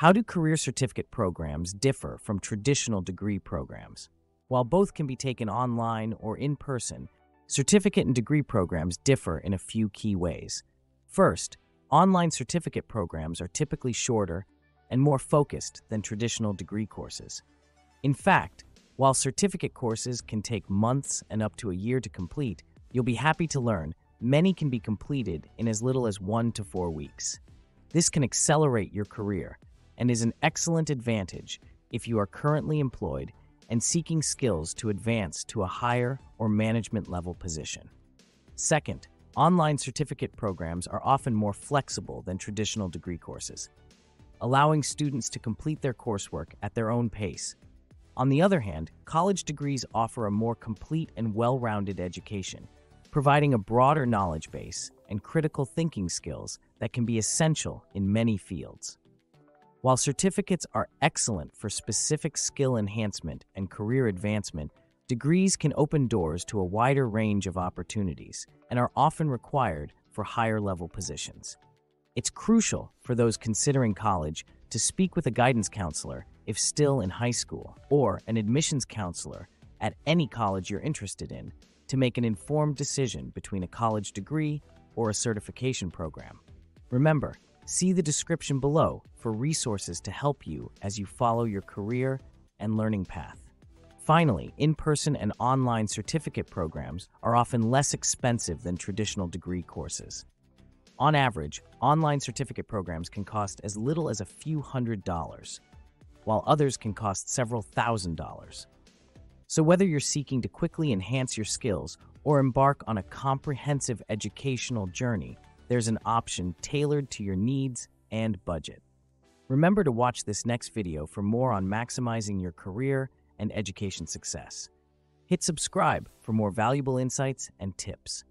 How do career certificate programs differ from traditional degree programs? While both can be taken online or in person, certificate and degree programs differ in a few key ways. First, online certificate programs are typically shorter and more focused than traditional degree courses. In fact, while certificate courses can take months and up to a year to complete, you'll be happy to learn many can be completed in as little as 1 to 4 weeks. This can accelerate your career and is an excellent advantage if you are currently employed and seeking skills to advance to a higher or management level position. Second, online certificate programs are often more flexible than traditional degree courses, allowing students to complete their coursework at their own pace. On the other hand, college degrees offer a more complete and well-rounded education, providing a broader knowledge base and critical thinking skills that can be essential in many fields. While certificates are excellent for specific skill enhancement and career advancement, degrees can open doors to a wider range of opportunities and are often required for higher-level positions. It's crucial for those considering college to speak with a guidance counselor if still in high school, or an admissions counselor at any college you're interested in, to make an informed decision between a college degree or a certification program. Remember, see the description below for resources to help you as you follow your career and learning path. Finally, in-person and online certificate programs are often less expensive than traditional degree courses. On average, online certificate programs can cost as little as a few $100s, while others can cost several $1,000s. So whether you're seeking to quickly enhance your skills or embark on a comprehensive educational journey, there's an option tailored to your needs and budget. Remember to watch this next video for more on maximizing your career and education success. Hit subscribe for more valuable insights and tips.